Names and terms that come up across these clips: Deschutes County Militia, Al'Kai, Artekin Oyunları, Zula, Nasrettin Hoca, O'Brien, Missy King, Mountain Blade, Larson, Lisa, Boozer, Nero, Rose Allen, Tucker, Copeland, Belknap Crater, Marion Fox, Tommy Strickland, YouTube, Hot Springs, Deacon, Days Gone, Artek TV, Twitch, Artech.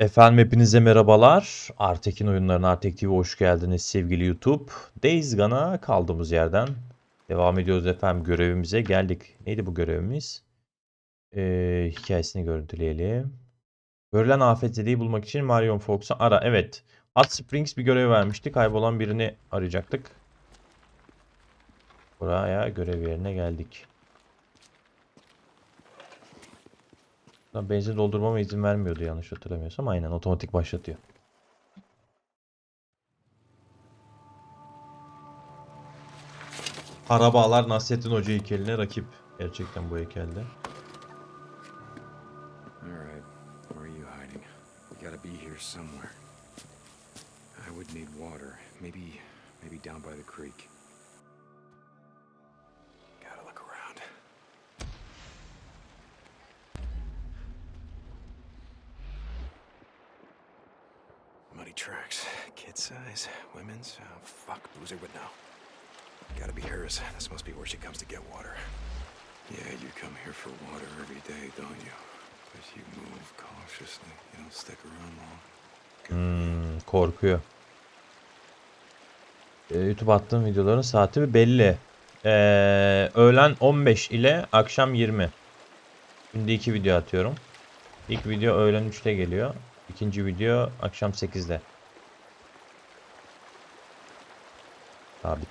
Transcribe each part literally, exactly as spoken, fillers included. Efendim hepinize merhabalar. Artekin Oyunları'na Artek T V'ye hoş geldiniz sevgili YouTube. Days Gone'a kaldığımız yerden devam ediyoruz efendim, görevimize geldik. Neydi bu görevimiz? Ee, hikayesini görüntüleyelim. Görülen afetzedeyi bulmak için Marion Fox'u ara. Evet. Hot Springs bir görev vermişti. Kaybolan birini arayacaktık. Buraya görev yerine geldik. Benzin doldurmama izin vermiyordu yanlış hatırlamıyorsam. Aynen otomatik başlatıyor. Arabalar Nasrettin Hoca heykeline rakip. Gerçekten bu heykelde. Somewhere. I would need water. Maybe, maybe down by the creek. Gotta look around. Muddy tracks, kid size, women's. Oh, fuck, Boozer would know. Gotta be hers. This must be where she comes to get water. Yeah, you come here for water every day, don't you? Hmm, korkuyor. Ee, YouTube attığım videoların saati belli. Ee, öğlen on beş ile akşam yirmi. Şimdi iki video atıyorum. İlk video öğlen üçte geliyor. İkinci video akşam sekizde. Sabit.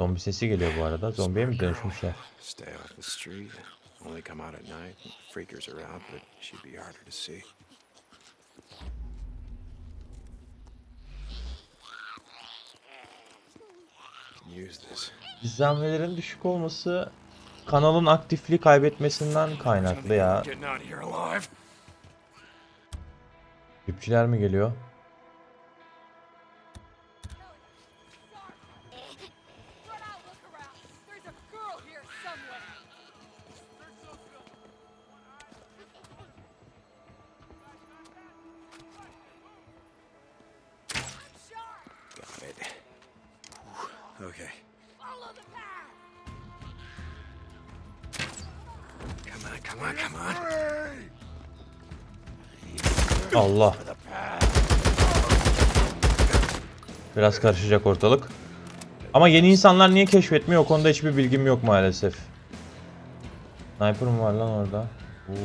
Zombi sesi geliyor bu arada. Zombiye mi dönüşmüşler? İzlenmelerin düşük olması kanalın aktifliği kaybetmesinden kaynaklı ya. Tüpçüler mi geliyor? Allah. Biraz karışacak ortalık. Ama yeni insanlar niye keşfetmiyor? O konuda hiçbir bilgim yok maalesef. Sniper mı var lan orada? Oo.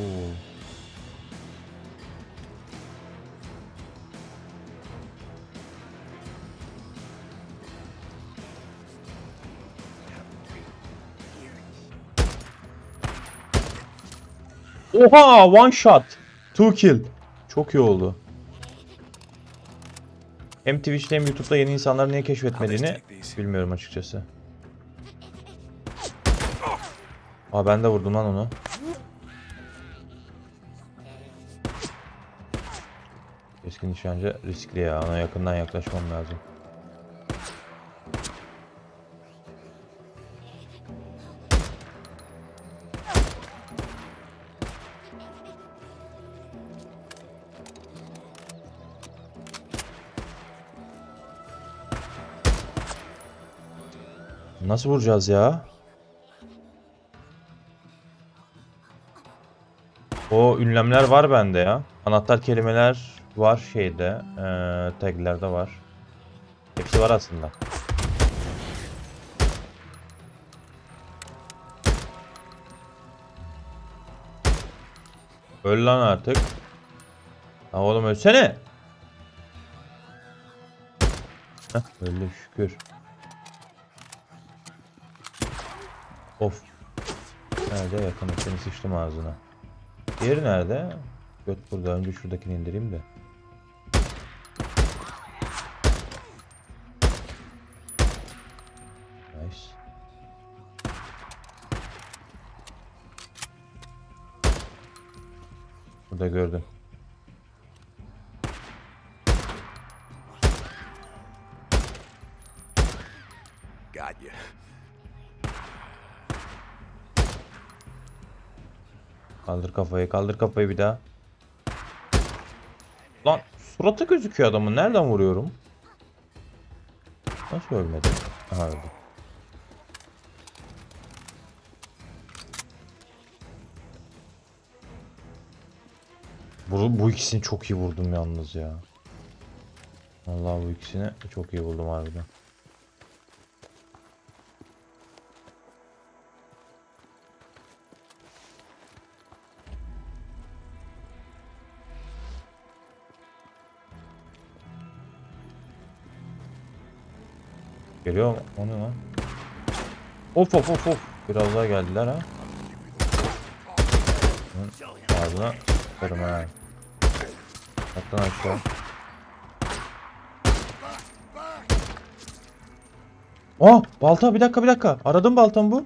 Oha! One shot. Two kill. Çok iyi oldu. Hem Twitch'te hem YouTube'da yeni insanlar niye keşfetmediğini bilmiyorum açıkçası. Aa ben de vurdum lan onu. Keskin nişancı riskli ya. Ona yakından yaklaşmam lazım. Nasıl vuracağız ya? O ünlemler var bende ya. Anahtar kelimeler var şeyde. Ee, taglerde var. Hepsi var aslında. Öl lan artık. Ha oğlum ölsene. Heh, öldü şükür. Of. Nerede yakınım? Seni sıçtım ağzına. Diğeri nerede? Göt burada. Önce şuradakini indireyim de. Nice. Burada gördüm. Got you. Kaldır kafayı, kaldır kafayı bir daha. Lan suratı gözüküyor adamın. Nereden vuruyorum? Nasıl ölmedi? Aha öldü. Bu, bu ikisini çok iyi vurdum yalnız ya. Vallahi bu ikisini çok iyi vurdum harbiden. Geliyor onu lan. Of of of of. Biraz daha geldiler ha. Ağzına tutarım ha. Atlan aşağı. Oh! Balta bir dakika bir dakika. Aradım baltam bu.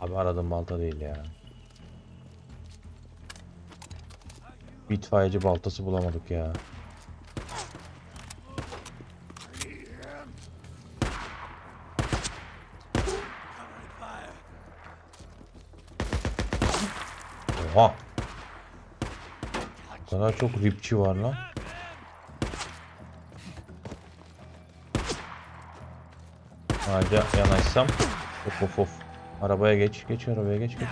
Abi aradım balta değil ya. Bir itfaiyeci baltası bulamadık ya. Oha! O kadar çok ripçi var lan. Ağaca yanaşsam. Of of of. Arabaya geç geç arabaya geç geç geç.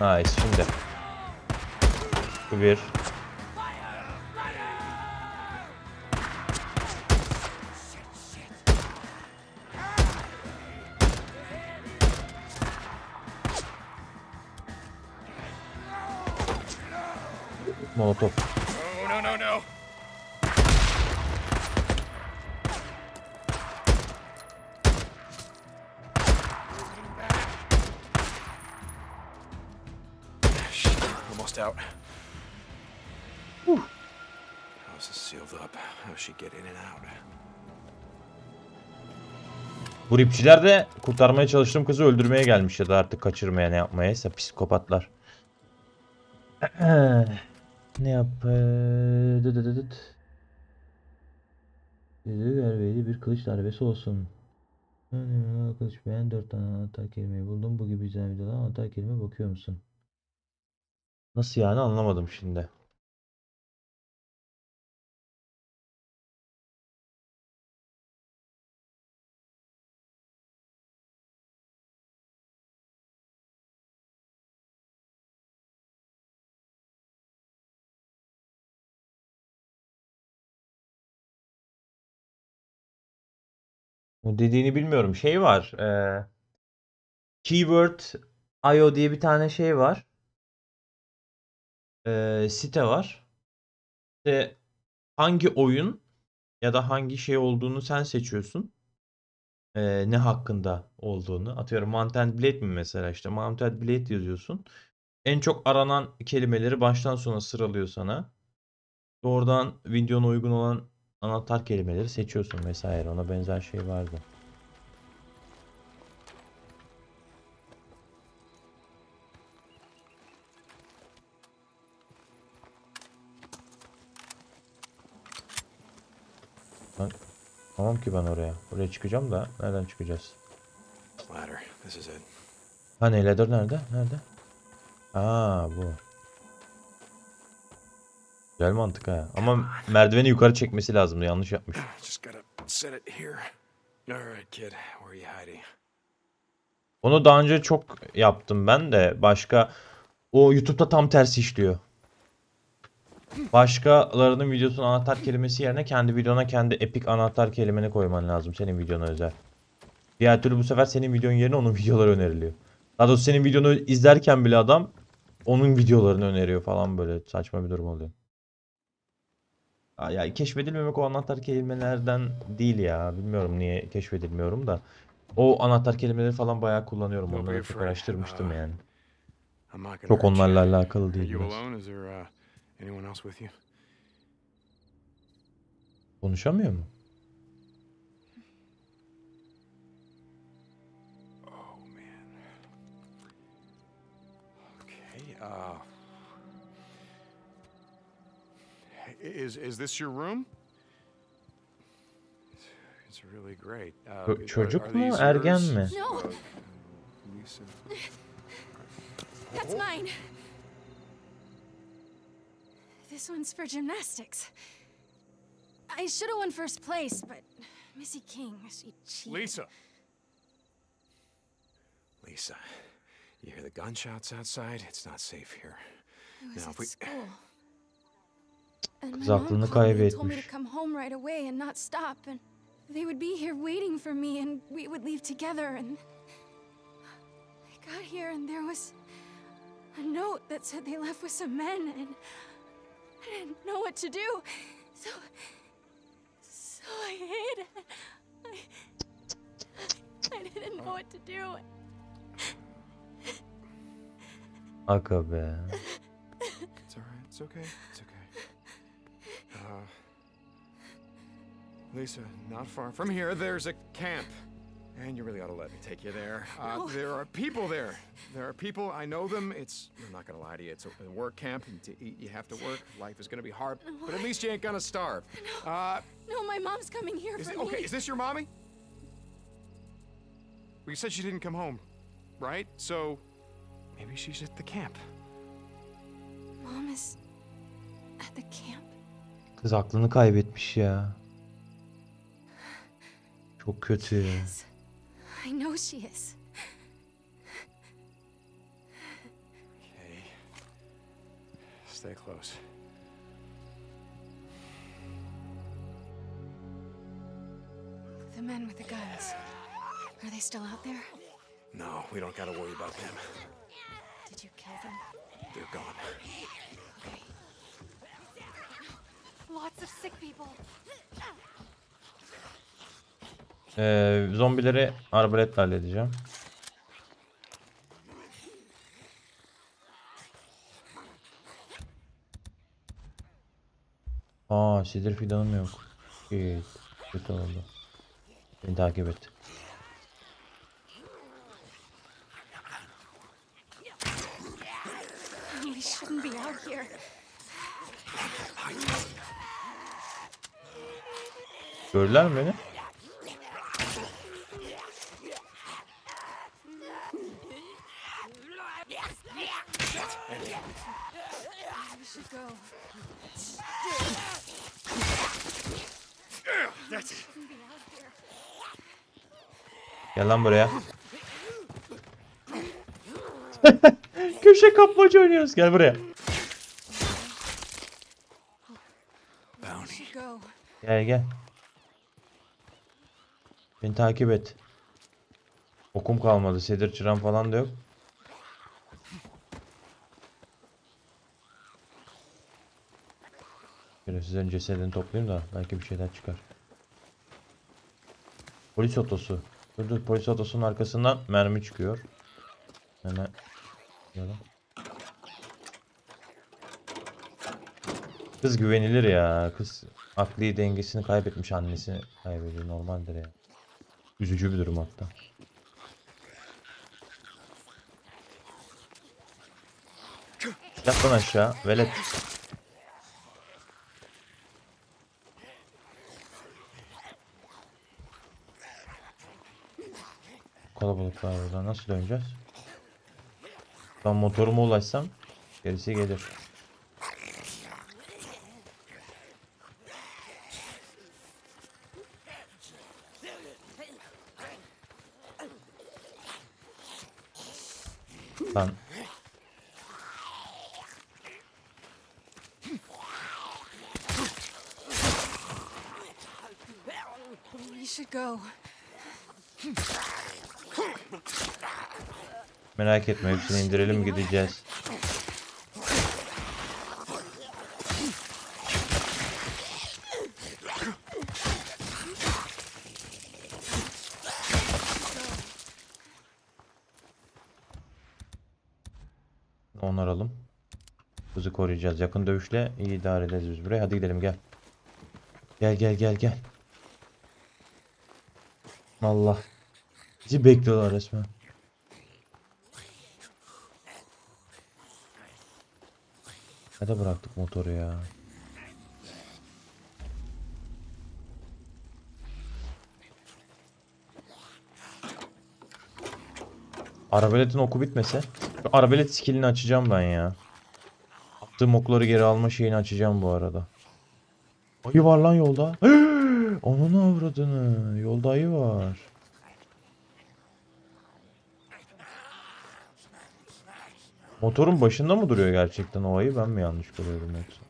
Nice şimdi. Şu bir. Molotov. No no no. Almost out. Whew. House is sealed up. How she get in and out? Bu ripçiler de kurtarmaya çalıştığım kızı öldürmeye gelmiş ya da artık kaçırmaya ne yapmayaysa psikopatlar. Ne yap? Dı dı dı dı. Darbeli bir kılıç darbesi olsun. Kılıç beğen dört tane anahtar kelimeyi buldum. Bu gibi güzel videolar anahtar kelime bakıyor musun? Nasıl yani anlamadım şimdi. Dediğini bilmiyorum. Şey var. E, keyword I O diye bir tane şey var. E, site var. İşte hangi oyun ya da hangi şey olduğunu sen seçiyorsun. E, ne hakkında olduğunu. Atıyorum Mountain Blade mi mesela işte. Mountain Blade yazıyorsun. En çok aranan kelimeleri baştan sona sıralıyor sana. Doğrudan videona uygun olan anahtar kelimeleri seçiyorsun vesaire, ona benzer şey vardı. Ben, tamam ki ben oraya. Oraya çıkacağım da nereden çıkacağız? Hani ladder nerede? Nerede? Aa bu. Güzel mantık ha. Ama merdiveni yukarı çekmesi lazımdı. Yanlış yapmış. Onu daha önce çok yaptım ben de. Başka o YouTube'da tam tersi işliyor. Başkalarının videosunun anahtar kelimesi yerine kendi videona kendi epik anahtar kelimeni koyman lazım. Senin videona özel. Diğer türlü bu sefer senin videonun yerine onun videoları öneriliyor. Daha doğrusu senin videonu izlerken bile adam onun videolarını öneriyor falan, böyle saçma bir durum oluyor. Ya keşfedilmemek o anahtar kelimelerden değil ya. Bilmiyorum niye keşfedilmiyorum da. O anahtar kelimeleri falan bayağı kullanıyorum. Onları çok araştırmıştım yani. Çok onlarla alakalı değil. Konuşamıyor mu? Uh, is is this your room? It's, it's really great. Uh, Çocuk mu, ergen mi? No. That's mine. This one's for gymnastics. I should have won first place, but Missy King, she cheated. Lisa! Lisa, you hear the gunshots outside? It's not safe here. I was now, at we... school. And my mom told me to come home right away and not stop. And they would be here waiting for me, and we would leave together. And I got here, and there was a note that said they left with some men, and I didn't know what to do. So, so I hid. I, I didn't know what to do. Aga be. It's alright. It's okay. It's okay. Uh, Lisa, not far from here, there's a camp. And you really ought to let me take you there. Uh, no. There are people there. There are people, I know them. It's, I'm not gonna lie to you, it's a work camp. You need to eat, you have to work. Life is gonna be hard, no, but at least you ain't gonna starve. No, uh, no my mom's coming here is, for okay, me. Okay, is this your mommy? Well, you said she didn't come home, right? So, maybe she's at the camp. Mom is at the camp? Kız aklını kaybetmiş ya. Çok kötü. I know she is. Okay. Stay close. The men with the guns. Are they still out there? No, we don't gotta worry about them. Did you kill them? They're gone. Okay. Ee, zombileri arbaletle halledeceğim. Aa, sidir fidanım yok. Evet, kötü oldu. Beni takip et. Gördüler mi beni? Gel lan buraya. Köşe kapmaca oynuyoruz. Gel buraya. Gel gel. Beni takip et. Okum kalmadı. Sedir çıram falan da yok. Biraz sizden cesedini toplayayım da belki bir şeyler çıkar. Polis otosu. Dur dur, polis otosunun arkasından mermi çıkıyor. Hemen. Kız güvenilir ya. Kız akli dengesini kaybetmiş, annesini kaybediyor. Normaldir ya. Üzücü bir durum hatta. Yat lan aşağı velet. Kalabalık var burada. Nasıl döneceğiz? Ben motoruma ulaşsam gerisi gelir. Lan. Merak etme, hepsini indirelim, gideceğiz. Onaralım. Kızı koruyacağız. Yakın dövüşle iyi idare ederiz biz burayı. Hadi gidelim, gel. Gel gel gel gel. Allah. Bizi bekliyorlar resmen. Nerede bıraktık motoru ya? Arabaletin oku bitmese. Arabelet skillini açacağım ben ya. Attığım okları geri alma şeyini açacağım bu arada. Ayı var lan yolda. Onun avradını. Yolda ayı var. Motorun başında mı duruyor gerçekten o ayı? Ben mi yanlış görüyorum yoksa?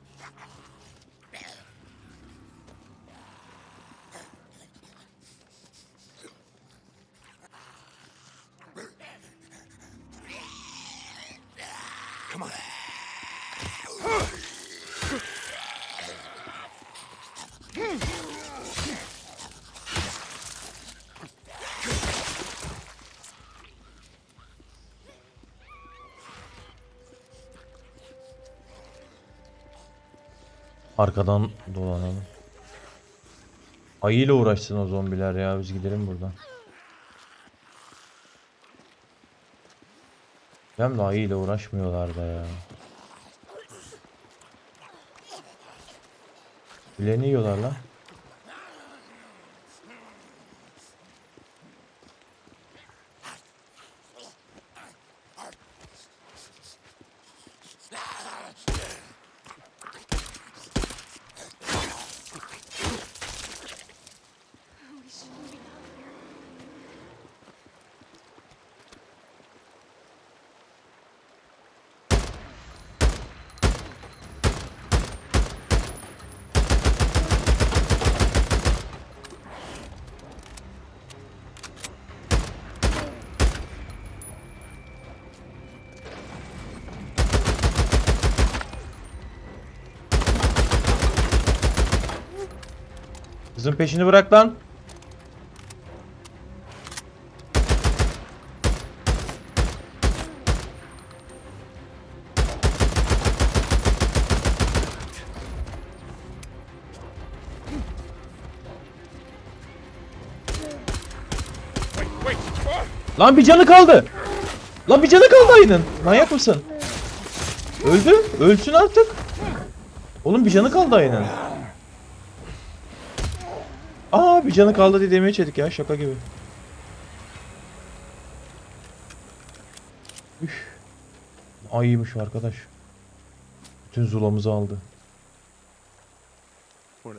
Arkadan dolanalım. Ayıyla uğraşsın o zombiler ya. Biz gidelim buradan. Hem de ayıyla uğraşmıyorlar da ya. Bilerini yiyorlar lan. Kızın peşini bırak lan. Lan bir canı kaldı. Lan bir canı kaldı ayının. Manyak mısın? Öldü. Ölsün artık. Oğlum bir canı kaldı ayının. Bir canı kaldı diye demeye çedik ya, şaka gibi. Üf. Ayıymış arkadaş. Bütün zulamızı aldı.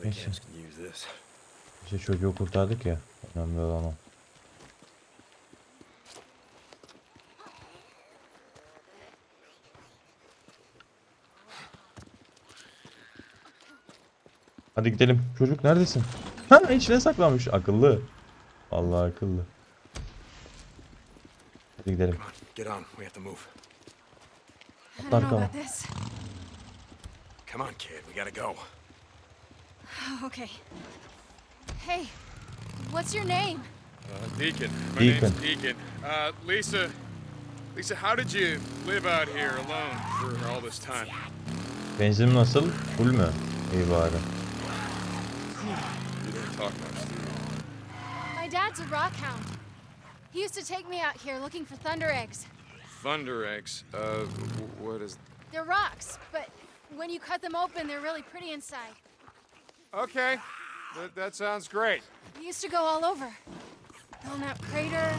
Neyse. İşte çocuğu kurtardık ya. Önemli olan o. Hadi gidelim. Çocuk neredesin? Ha, içine saklanmış. Akıllı. Vallahi akıllı. Hadi gidelim. Atla arkama. Come on kid, we gotta go. Okay. Hey, what's your name? Uh, Deacon. My Deacon. name's Deacon. Uh, Lisa. Lisa, how did you live out here alone for all this time? Benzin nasıl? Full mü? İyi bari. My dad's a rock hound. He used to take me out here looking for thunder eggs. Thunder eggs? Uh, what is... They're rocks, but when you cut them open, they're really pretty inside. Okay, that, that sounds great. We used to go all over. Belknap Crater,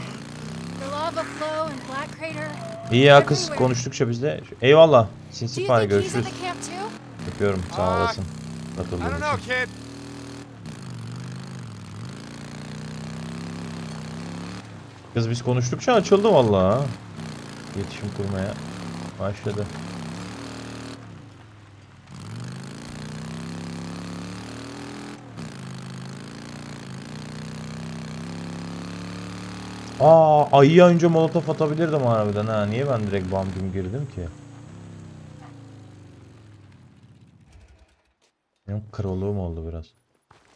the lava flow and Black Crater. İyi ya kız, konuştukça bizde. Eyvallah, sinsi fare görüşürüz. Öpüyorum, sağ olasın. Hatırladım. I don't know, kid. Kız biz konuştukça açıldı vallahi. İletişim kurmaya başladı. Aa, ayıya önce molotof atabilirdim harbiden ha. Niye ben direkt bam güm girdim ki? Benim kralığım oldu biraz.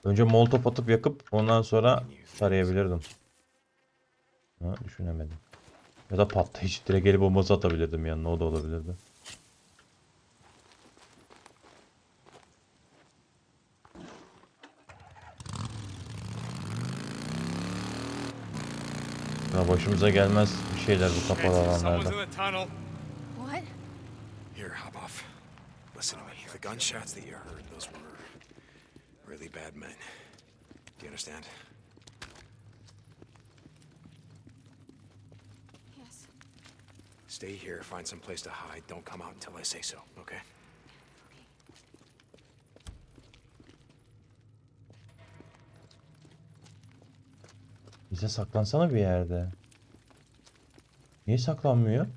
Önce molotof atıp yakıp ondan sonra tarayabilirdim. Ha, düşünemedim. Ya da patlayıcı direkt gelip bombası atabilirdim yanına, o da olabilirdi. Ya başımıza gelmez bir şeyler bu kapalı alanlarda. Stay here, find some place to hide. Don't come out until I say so, okay? Lisa saklansana bir yerde. Niye saklanmıyor?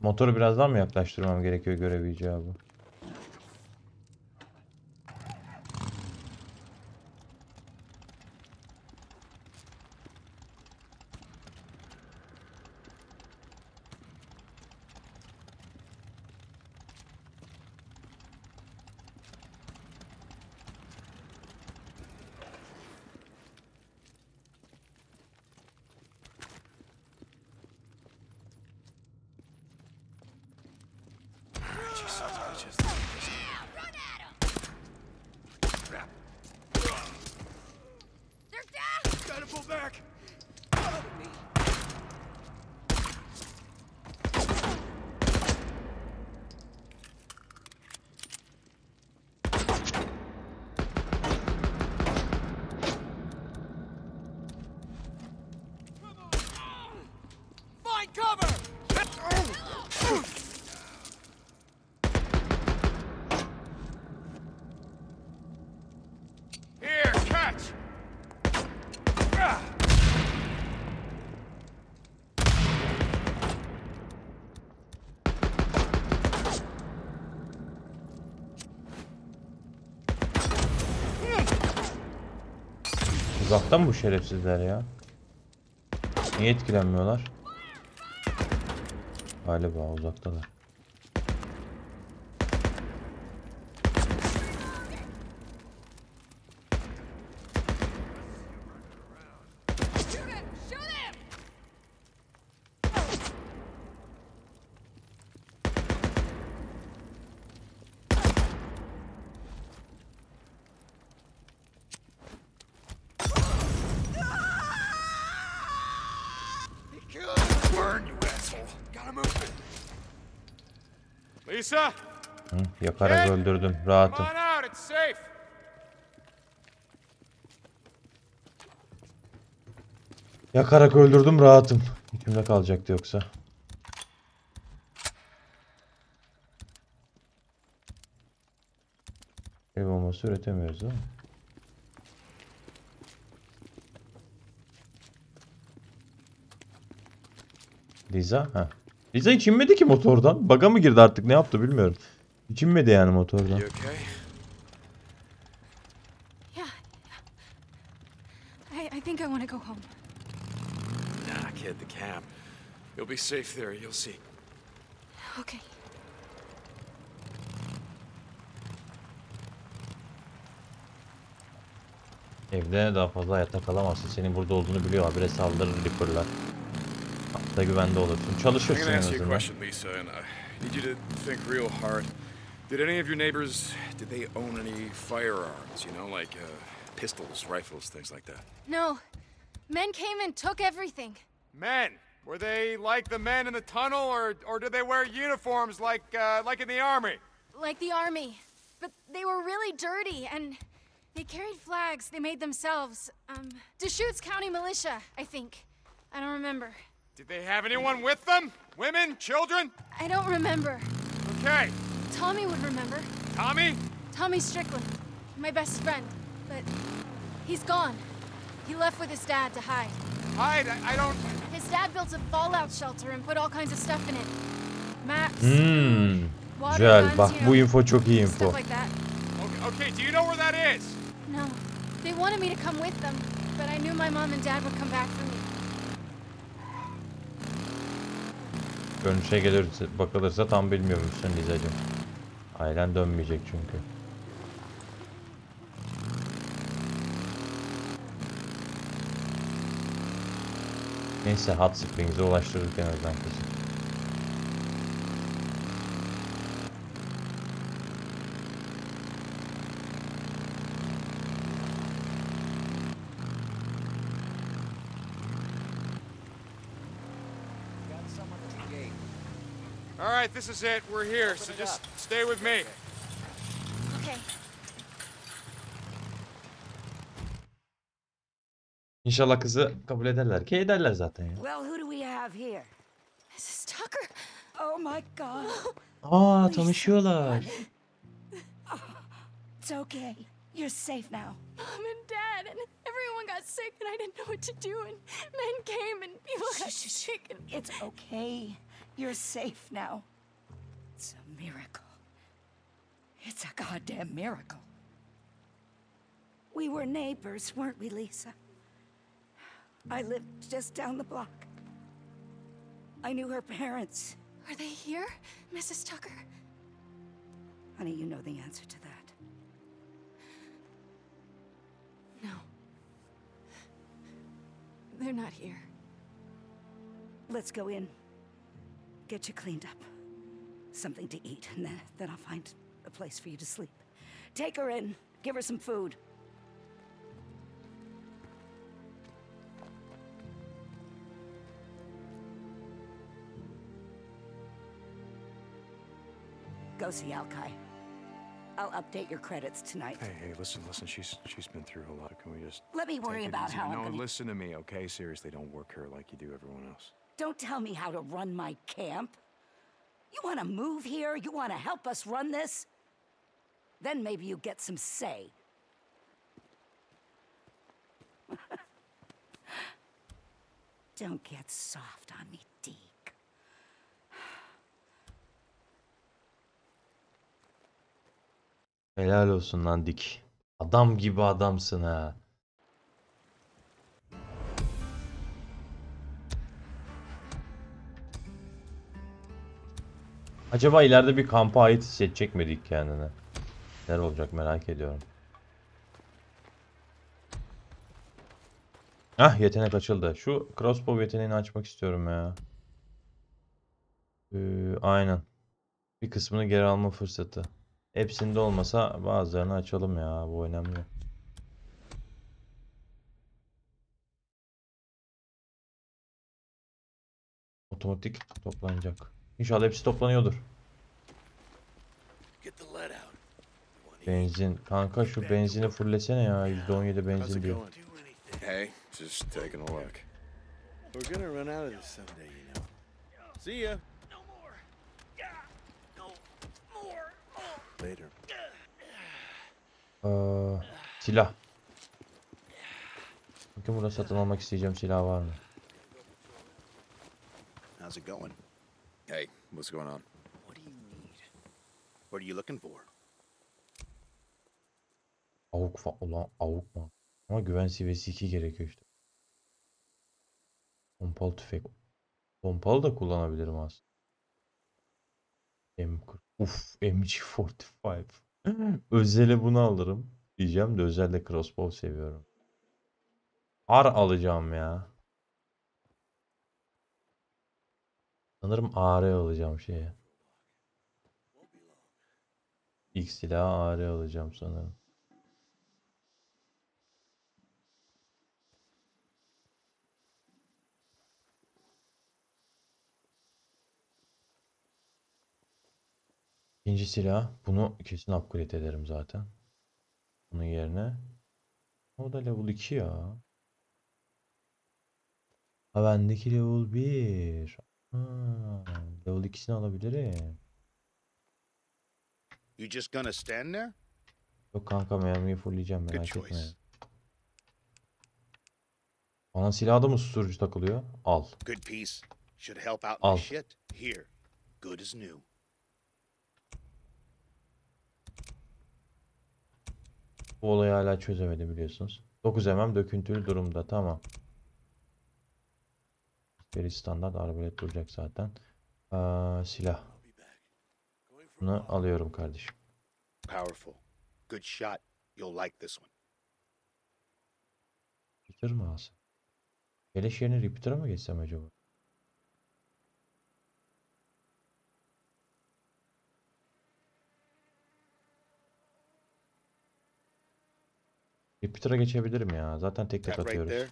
Motoru birazdan mı yaklaştırmam gerekiyor görevi icabı? Uzaktan bu şerefsizler ya. Niye etkilenmiyorlar? Galiba uzaktalar. Lisa! Yakarak öldürdüm. Rahatım. Yakarak öldürdüm. Rahatım. Hükümde kalacaktı yoksa. Ev olması üretemiyoruz değil mi? Lisa? Ha. Lisa hiç inmedi ki motordan. Bug'a mı girdi artık, ne yaptı bilmiyorum. Hiç inmedi yani motordan. Evde daha fazla hayatta kalamazsın. Senin burada olduğunu biliyor. Habire saldırır Ripper'lar. Da güvende olursun. Çalışırsın en azından. Did any of your neighbors did they own any firearms, you know, like pistols, rifles, things like that? No. Men came and took everything. Men? Were they like the men in the tunnel or or did they wear uniforms like like in the army? Like the army. But they were really dirty and they carried flags they made themselves. Um Deschutes County Militia, I think. I don't remember. Did they have anyone with them? Women? Children? I don't remember. Okay. Tommy would remember. Tommy? Tommy Strickland. My best friend. But he's gone. He left with his dad to hide. Hide? I, I don't... His dad built a fallout shelter and put all kinds of stuff in it. Maps. Hmm. Güzel. Bak bu info çok iyi info. Like that. Okay, okay, do you know where that is? No. They wanted me to come with them, but I knew my mom and dad would come back for me. Görünüşe gelirse, bakılırsa tam bilmiyormuşsun Lizacığım. Ailen dönmeyecek çünkü. Neyse Hot Springs'e ulaştırdık en azından kesin. This is it. We're here. So just stay with me. Okay. İnşallah kızı kabul ederler. Ki ederler zaten ya. Well, who do we have here? Missus Tucker. Oh my God. Aa, tanışıyorlar. It's okay. You're safe now. Mom and Dad and everyone got sick and I didn't know what to do and men came and people got sick and... It's okay. You're safe now. It's a miracle. It's a goddamn miracle. We were neighbors, weren't we, Lisa? I lived just down the block. I knew her parents. Are they here, Missus Tucker? Honey, you know the answer to that. No. They're not here. Let's go in. Get you cleaned up. Something to eat, and then, then I'll find a place for you to sleep. Take her in. Give her some food. Go see Al'Kai. I'll update your credits tonight. Hey, hey, listen, listen. She's she's been through a lot. Can we just let me worry about how? No, listen to me, okay? Seriously, don't work her like you do everyone else. Don't tell me how to run my camp. You want to move here? You want to help us run this? Then maybe you get some say. Don't get soft on me, Deke. Helal olsun lan Dik. Adam gibi adamsın ha. Acaba ileride bir kampa ait hissedecek mi Dik kendini? Neler olacak merak ediyorum. Ah, yetenek açıldı. Şu crossbow yeteneğini açmak istiyorum ya. Ee, aynen. Bir kısmını geri alma fırsatı. Hepsinde olmasa bazılarını açalım ya. Bu önemli. Otomatik toplanacak. İnşallah hepsi toplanıyordur. Benzin. Kanka şu benzini fullesene ya. yüzde on yedi benzin diyor. Hey, just taking a look. We're gonna run out of this someday, you know. See ya. Ee, silah. Bakın burada satın almak isteyeceğim silah var mı? How's it going? Hey, what's going on? What do you need? What are you looking for? Avuk fa ulan avuk mu? Ama güven seviyesi iki gerekiyor işte. Pompalı tüfek. Pompalı da kullanabilirim aslında. M kırk. Uf, M G kırk beş. Özele bunu alırım diyeceğim de özelde crossbow seviyorum. Ar alacağım ya. Sanırım A R alacağım şeye. İlk silahı A R alacağım sanırım. İkinci silah. Bunu kesin upgrade ederim zaten. Bunun yerine. O da level iki ya. Ha bendeki level bir. Ha, level ikisini alabilirim. You just gonna stand there? Yok kanka mermiyi fulleyeceğim merak etme. Bana silahı da mı susturucu takılıyor? Al. Al. Bu olayı hala çözemedi biliyorsunuz. dokuz milimetre döküntülü durumda. Tamam. Biri standart arbalet duracak zaten. Ee, silah. Bunu alıyorum kardeşim. Powerful. Good shot. You'll like this one. Repeater mi alsam? Geleş yerine repeater'a mı geçsem acaba? Repeater'a geçebilirim ya. Zaten tek tek atıyoruz.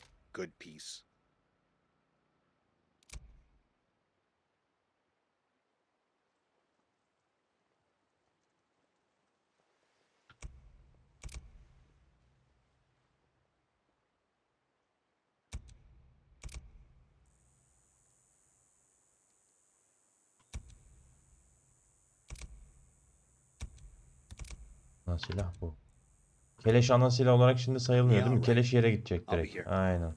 Silah bu. Keleş ana silah olarak şimdi sayılmıyor değil mi? Keleş yere gidecek direkt. Aynen.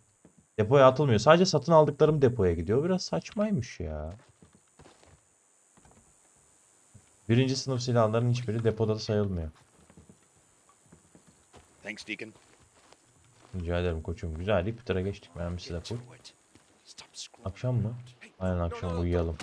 Depoya atılmıyor. Sadece satın aldıklarım depoya gidiyor. Biraz saçmaymış ya. Birinci sınıf silahların hiçbiri depoda da sayılmıyor. Thanks Deacon. Rica ederim koçum. Güzel. Lipiter'a geçtik. Mermisi de full. Akşam mı? Aynen akşam uyuyalım.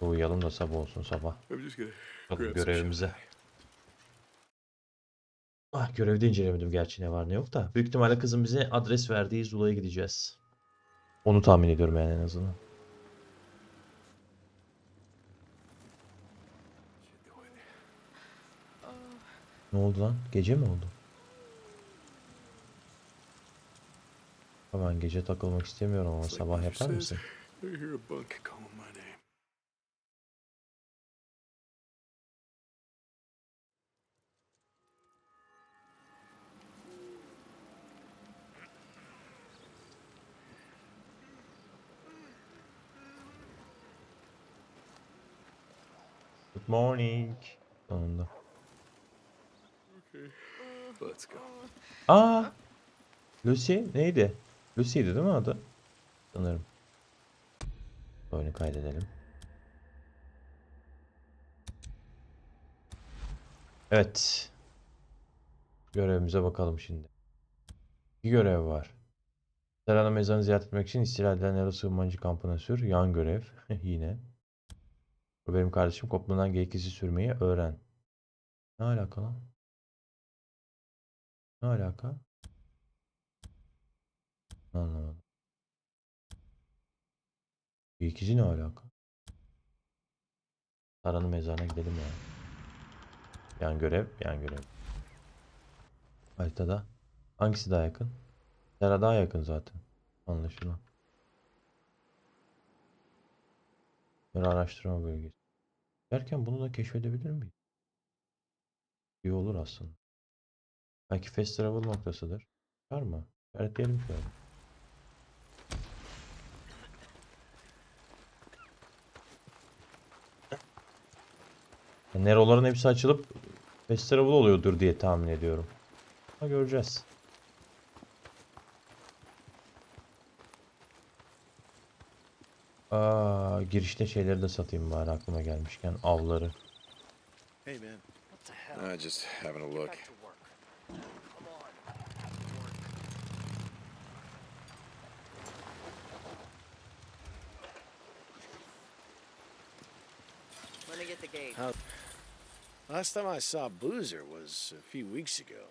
Uyuyalım da sabah olsun sabah. Bakın görevimize. Ah, görevde incelemedim gerçi ne var ne yok da. Büyük ihtimalle kızın bize adres verdiği Zula'ya gideceğiz. Onu tahmin ediyorum yani en azından. Ne oldu lan? Gece mi oldu? Hemen gece takılmak istemiyorum ama sabah yapar mısın? Good morning. Sonunda. Aaa. Lucy neydi? Lucy'ydi değil mi adı? Sanırım. Oyunu kaydedelim. Evet. Görevimize bakalım şimdi. Bir görev var. Serana mezarını ziyaret etmek için istila edilen Nero sığınmacı kampına sür. Yan görev. Yine. Benim kardeşim Copeland'dan geyik izi sürmeyi öğren. Ne alaka lan? Ne alaka? Anlamadım. Geyik izi ne alaka? Saran'ın mezarına gidelim ya. Yan görev, yan görev. Haritada. Hangisi daha yakın? Sera daha yakın zaten. Anlaşılan. Araştırma bölgesi. Derken bunu da keşfedebilir miyiz? İyi olur aslında. Belki fast travel noktasıdır. Var mı? İşaretleyelim şöyle. Neroların hepsi açılıp fast travel oluyordur diye tahmin ediyorum. Ama göreceğiz. Aa, girişte şeyleri de satayım bari aklıma gelmişken avları. Hey man, what the hell? I just having a look. Let me get the gate. Last time I saw Boozer was a few weeks ago.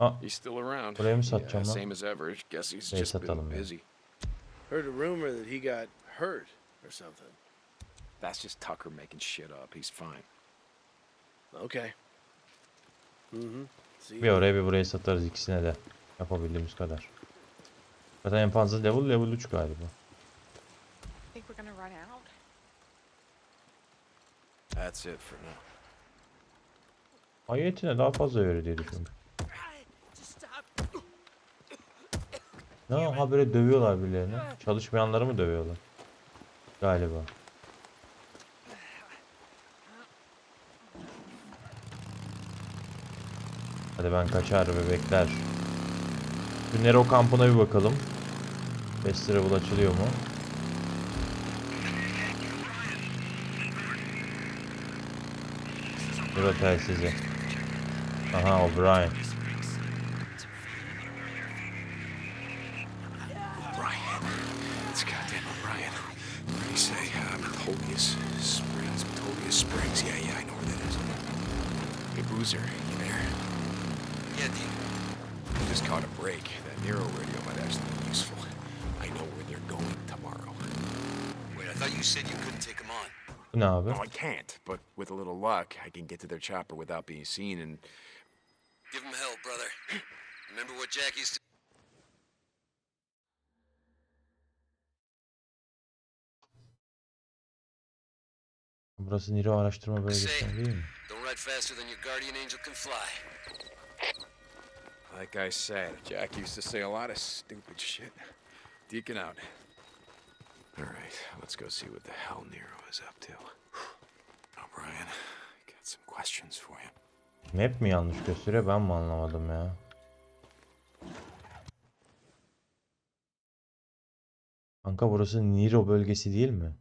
Ah, he's still around. Buraya mı satacağım lan? Same as ever. Guess he's just been busy. Heard a rumor that he got hurt or something. That's just Tucker making shit up. He's fine. Okay. Mhm. Bir oraya bir buraya satarız ikisine de yapabildiğimiz kadar. Zaten en fazla level level üç galiba. Think we're gonna run out. That's it for now. Ayetine daha fazla öyle diye düşündüm. Ne no, ha böyle dövüyorlar birilerini. Çalışmayanları mı dövüyorlar? Galiba. Hadi ben kaçar bebekler. Şu Nero kampına bir bakalım. Fast travel açılıyor mu? Dur telsizi. Aha O'Brien. No, I can't, but with a little luck, I can get to their chopper without being seen and... Give them hell, brother. Remember what Jackie's... Burası Nero araştırma bölgesi değil mi? Don't ride faster than your guardian angel can fly. Like I said, Jack used to say a lot of stupid shit. Deacon out. All right, let's go see what the hell Nero is up to. Now, Brian, I got some questions for you. Map mi yanlış gösteriyor, ben mi anlamadım ya? Kanka burası Nero bölgesi değil mi?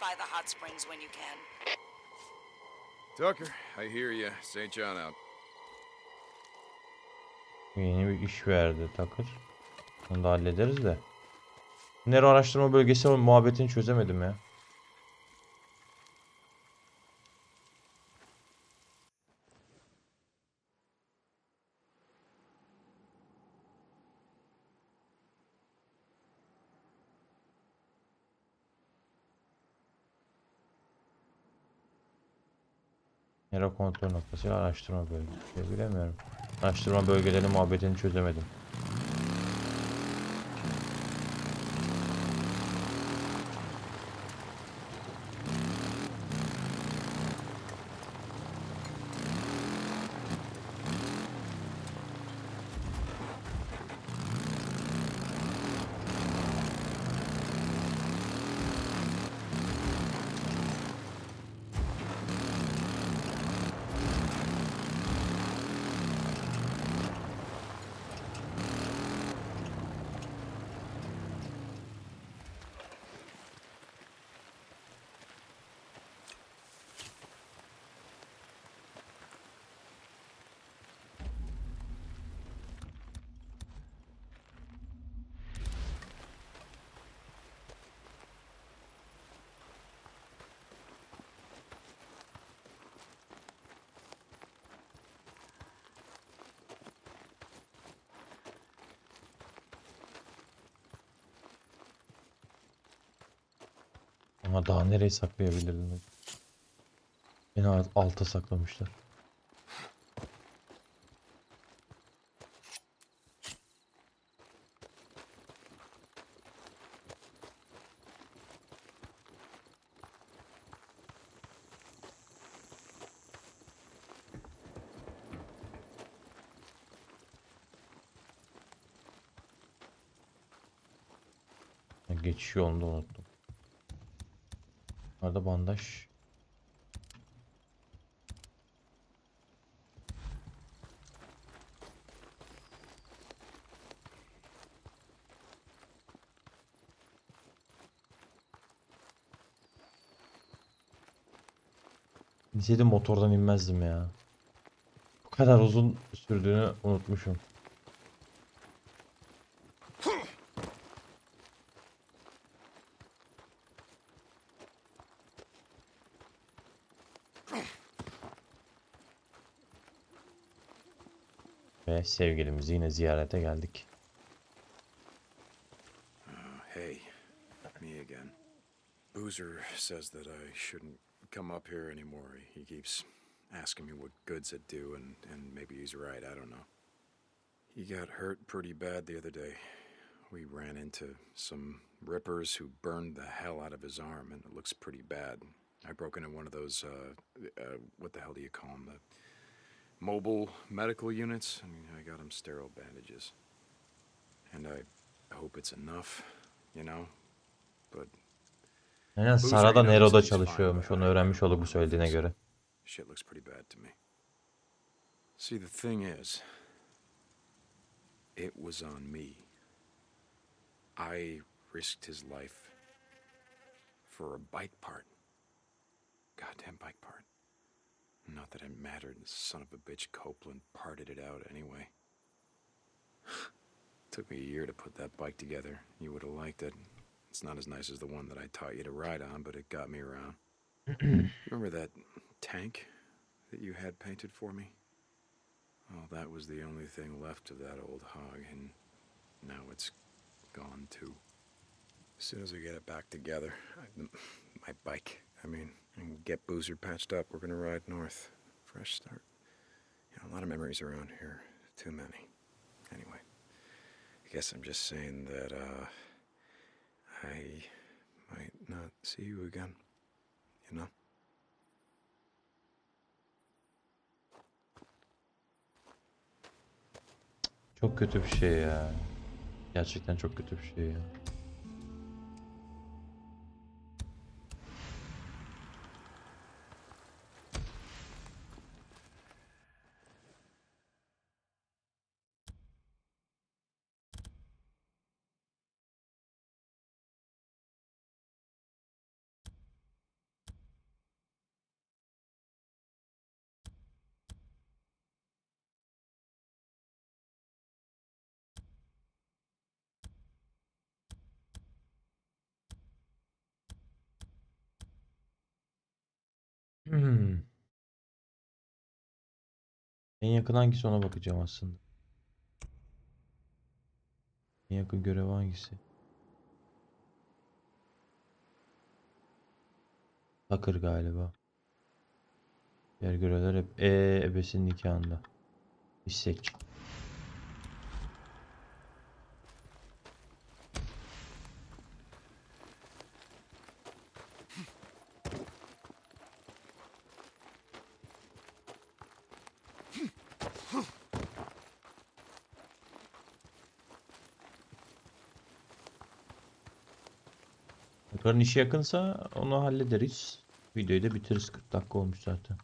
By the Hot Springs when you can. Tucker, I hear you. Saint John out. Yeni bir iş verdi Tucker. Onu da hallederiz de. Nero araştırma bölgesi muhabbetini çözemedim ya. Nero kontrol noktası araştırma bölgesi, bilemiyorum. Araştırma bölgeleri muhabbetini çözemedim. Ama daha nereye saklayabilirdim? Beni alta saklamışlar. Geçiş yolunu unuttum. Orada bandaj. Bilseydim motordan inmezdim ya. Bu kadar uzun sürdüğünü unutmuşum. Sevgilimizi yine ziyarete geldik. Hey, me again. Boozer says that I shouldn't come up here anymore. He keeps asking me what goods it do, and and maybe he's right. I don't know. He got hurt pretty bad the other day. We ran into some rippers who burned the hell out of his arm, and it looks pretty bad. I broke into one of those. Uh, uh, what the hell do you call them? The, mobile medical units. I mean, I got him sterile bandages. And I hope it's enough, you know. But yani Sara da Nero'da çalışıyormuş. Onu öğrenmiş olduk bu söylediğine göre. Shit looks pretty bad to me. See, the thing is, it was on me. I risked his life for a bike part. Goddamn bike part. Not that it mattered, the son of a bitch Copeland parted it out anyway. Took me a year to put that bike together. You would have liked it. It's not as nice as the one that I taught you to ride on, but it got me around. Remember that tank that you had painted for me? Well, that was the only thing left of that old hog, and now it's gone too. As soon as we get it back together, I, my bike, I mean, and get Boozer patched up, we're gonna ride north. Fresh start. You know, a lot of memories around here. Too many. Anyway, I guess I'm just saying that, uh, I might not see you again, you know? Çok kötü bir şey ya. Gerçekten çok kötü bir şey ya. Hmm. En yakın hangisi ona bakacağım aslında. En yakın görev hangisi? Tucker galiba. Diğer görevler hep ee, ebesinin nikahında. İstek. Tucker'ın işi yakınsa onu hallederiz. Videoyu da bitiririz. kırk dakika olmuş zaten.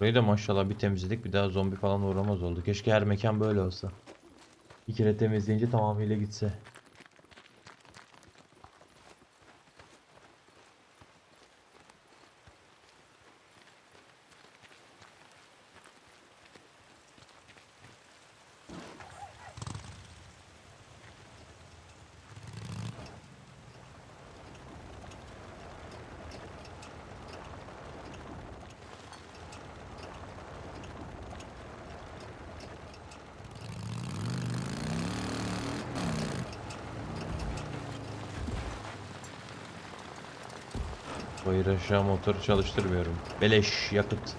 Burayı da maşallah bir temizledik, bir daha zombi falan uğramaz oldu. Keşke her mekan böyle olsa. Bir kere temizleyince tamamıyla gitse. Hayır, aşağı motoru çalıştırmıyorum. Beleş yakıt.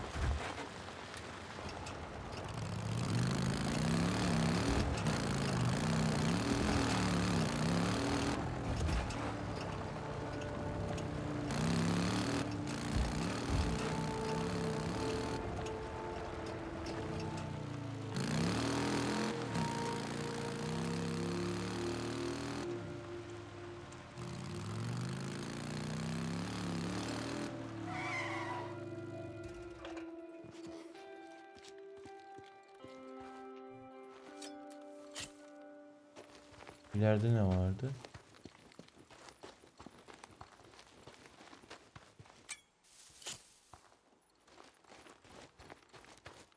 İleride ne vardı?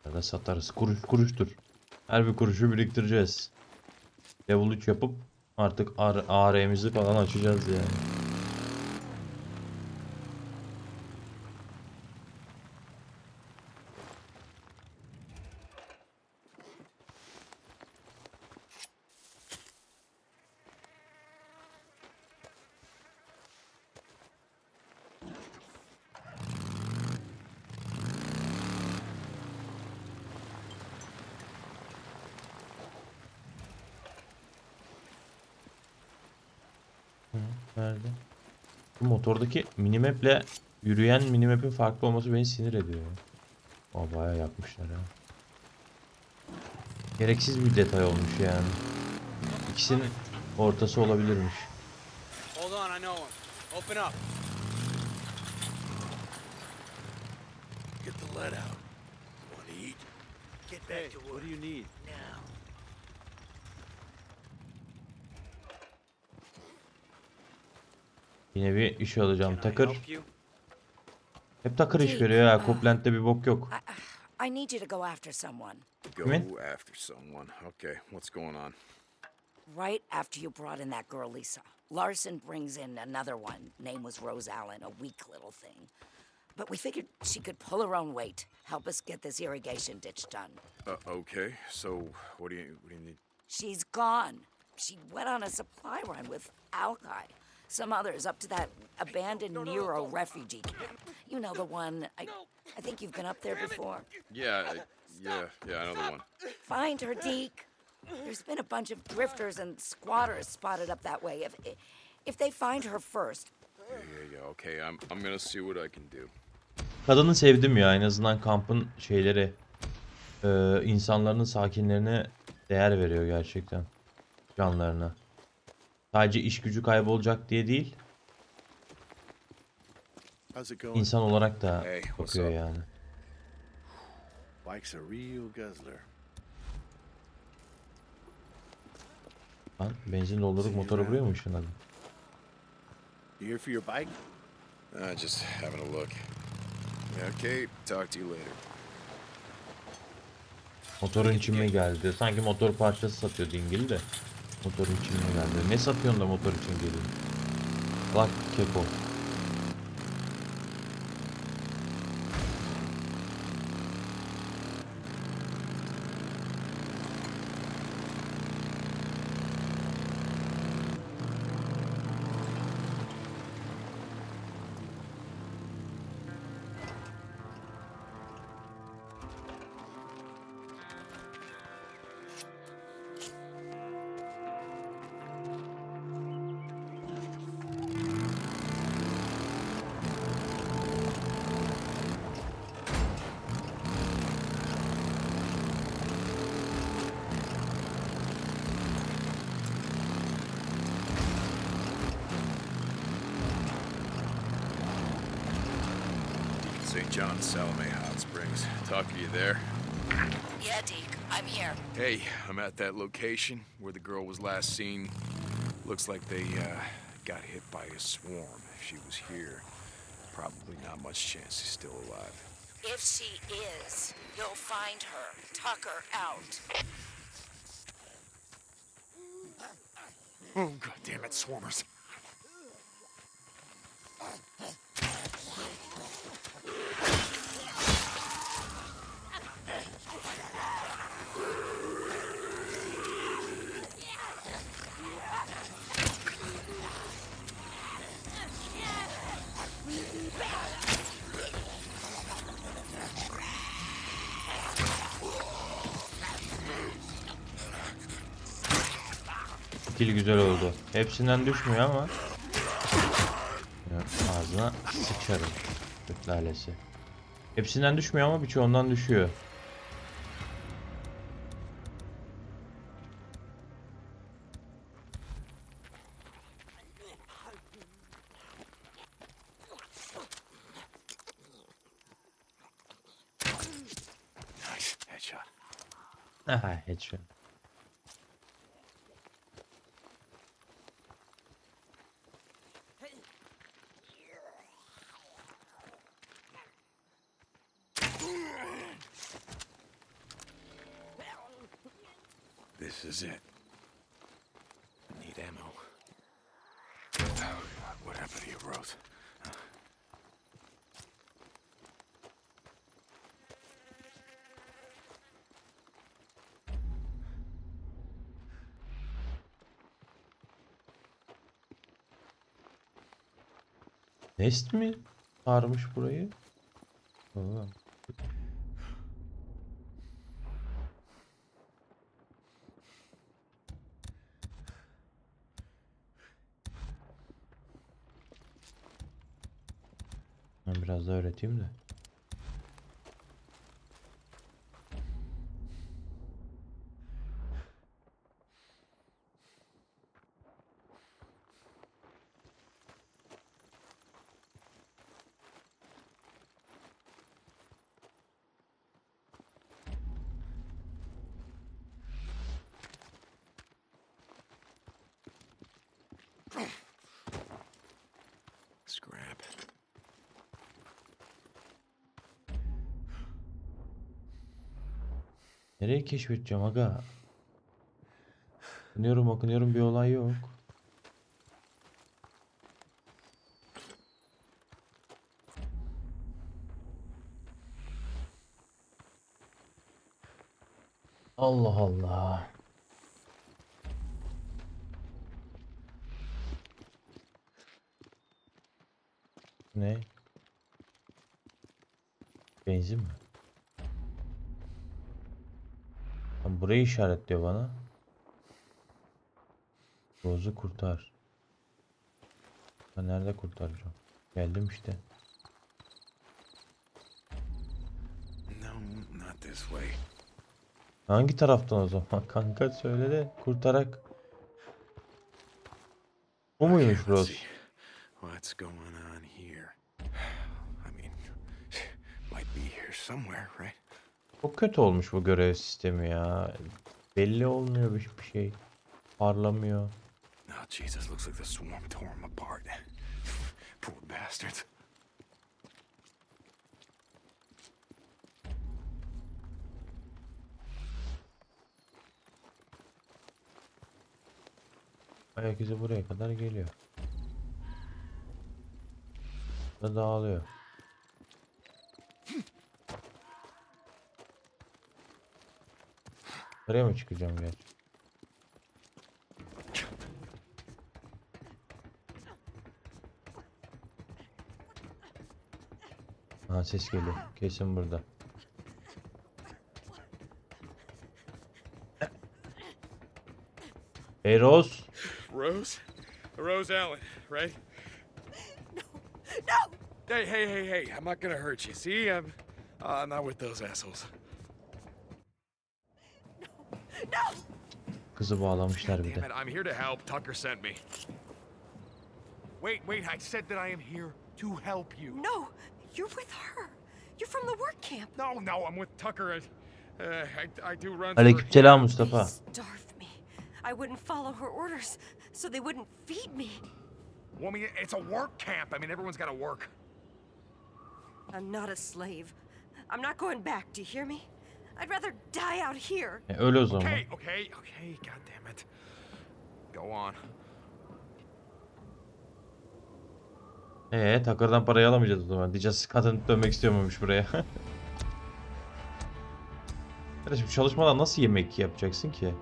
Ya da satarız. Kuruş kuruştur. Her bir kuruşu biriktireceğiz. Level üç yapıp artık A R'mizi falan açacağız yani. Nerede? Bu motordaki minimaple yürüyen minimap'in farklı olması beni sinir ediyor. Aa, bayağı yapmışlar ha. Gereksiz bir detay olmuş yani. İkisinin ortası olabilirmiş. Hold on, I know him. Open up. Get the lead out. Want to eat? Get back to work. What do you need? Now. Yine bir iş alacağım Tucker. Hep Tucker iş görüyor ya. Copeland'de bir bok yok. I need you to go after someone. Go after someone. Okay, what's going on? Right after you brought in that girl Lisa, Larson brings in another one. Name was Rose Allen, a weak little thing. But we figured she could pull her own weight, help us get this irrigation ditch done. Uh, okay, so what do you what do you need? She's gone. She went on a supply run with Al'Kai. Some others up to that abandoned no, no, Nero no, no. refugee camp. You know the one. I, I think you've been up there before. Yeah, I, yeah, yeah, I know the one. Find her, Deke. There's been a bunch of drifters and squatters spotted up that way. If if they find her first. Yeah, yeah, yeah. Okay, I'm I'm gonna see what I can do. Kadını sevdim ya, en azından kampın şeyleri, e, insanların sakinlerine değer veriyor gerçekten, canlarına. Sadece iş gücü kaybolacak diye değil, insan olarak da bakıyor yani. Lan benzin doldurduk, motoru buraya mı ışınladın? Okay, talk to you later. Motorun içime geldi. Sanki motor parçası satıyor dingil de. Motorun içime geldi. Ne satıyorsun da motor için geliyor? Bak kepo. Salome, Hot Springs. Talk to you there. Yeah, Deke, I'm here. Hey, I'm at that location where the girl was last seen. Looks like they uh, got hit by a swarm. If she was here, probably not much chance she's still alive. If she is, you'll find her. Tucker out. Oh, goddammit, swarmers. Dil güzel oldu. Hepsinden düşmüyor ama ağzına sıçarım. Lalesi. Hepsinden düşmüyor ama birçoğundan düşüyor. Aha, headshot. This is it. I need ammo. Oh, what happened to you, Rose? Huh? Nest mi sarmış burayı? Vallahi. Ben biraz daha öğreteyim de. Scrap. Nereye keşfedeceğim aga? Okunuyorum okunuyorum bir olay yok. Allah Allah. Ne? Benzin mi? Tam burayı işaretliyor bana. Rose'u kurtar. Ben nerede kurtaracağım? Geldim işte. No, not this way. Hangi taraftan o zaman? Kanka söyle de kurtarak. O muymuş Rose? What's going on here? I mean, might be here somewhere, right? Çok kötü olmuş bu görev sistemi ya. Belli olmuyor hiçbir şey. Parlamıyor. Oh Jesus, looks like the swarm tore him apart. Poor bastards. Ayak izi buraya kadar geliyor. Burada dağılıyor. Buraya mı çıkacağım gel? Aha ses geliyor. Kesin burada. Hey Rose. Rose? Rose Allen, right? No, no! Hey, hey, hey, hey, I'm not gonna hurt you, see? I'm uh, not with those assholes. No, no! Kızı bağlamışlar bir de. I'm here to help. Tucker sent me. Wait, wait, I said that I am here to help you. No, you're with her. You're from the work camp. No, no, I'm with Tucker. I, uh, I, I do run for... Aleykümselam Mustafa. I wouldn't follow her orders, so they wouldn't feed me. Well, I mean, it's a work camp. I mean, everyone's got to work. I'm not a slave. I'm not going back. Do you hear me? I'd rather die out here. Yeah, öyle o zaman. Okay, okay, okay. God damn it. Go on. Ee, Tucker'dan parayı alamayacağız o zaman. Diyeceğiz kadın dönmek istiyormuş buraya. Kardeşim çalışmadan nasıl yemek yapacaksın ki?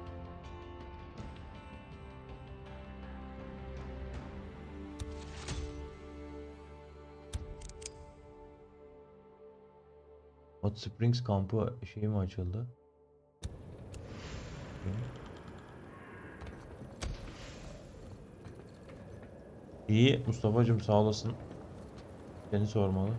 Hot Springs kampı şey mi açıldı? İyi Mustafa'cığım sağ olasın. Seni sormalı.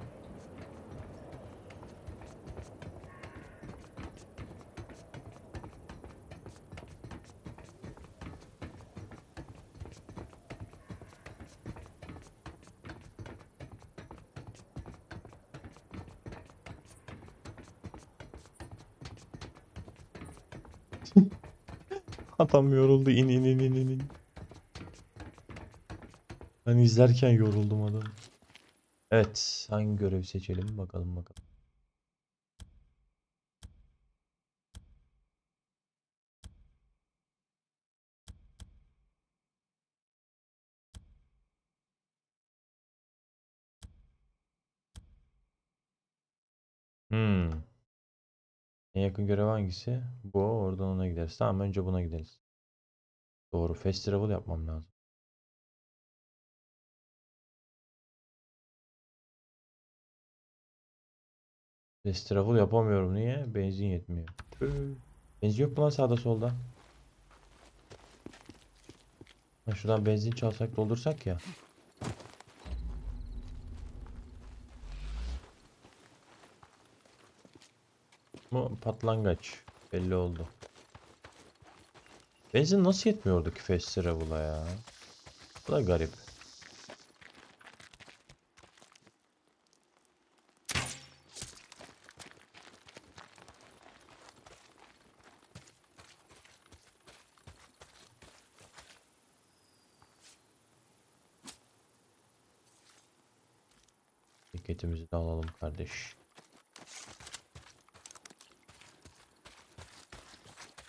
Tam yoruldu in in in in in. Ben izlerken yoruldum adam. Evet, hangi görevi seçelim bakalım bakalım. Hmm. En yakın görev hangisi? Bu, oradan ona gideriz. Tamam, önce buna gideriz. Doğru. Fast travel yapmam lazım. Fast travel yapamıyorum. Niye? Benzin yetmiyor. Benzin yok mu lan sağda solda? Ha, şuradan benzin çalsak doldursak ya. Bu patlangaç. Belli oldu. Benzin nasıl yetmiyordu ki fast travel'a ya? Bu da garip. Ceketimizi de alalım kardeş.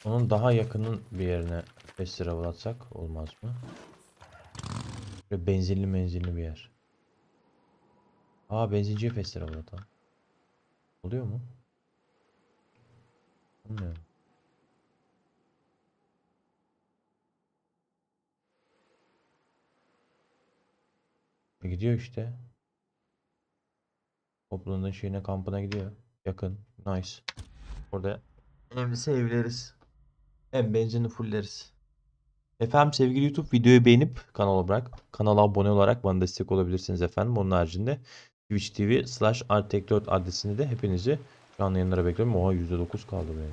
Onun daha yakının bir yerine festival atsak olmaz mı? Böyle benzinli menzinli bir yer. Aa, benzinciye festival atalım. Oluyor mu? Bilmiyorum. E gidiyor işte. Copeland'ın şeyine, kampına gidiyor. Yakın. Nice. Orada önemlisi evleriz. Hem benzinini fulleriz. Efendim sevgili YouTube, videoyu beğenip kanala bırak. Kanala abone olarak bana destek olabilirsiniz efendim. Onun haricinde Twitch T V slash Artek dört adresinde de hepinizi canlı yayınlara bekliyorum. Oha, yüzde dokuz kaldı benim.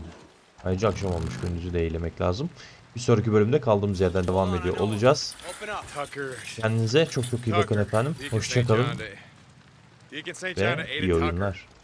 Ayrıca akşam olmuş, gündüzü de eğlemek lazım. Bir sonraki bölümde kaldığımız yerden devam ediyor olacağız. Kendinize çok çok iyi bakın efendim. Hoşçakalın. Ve iyi oyunlar.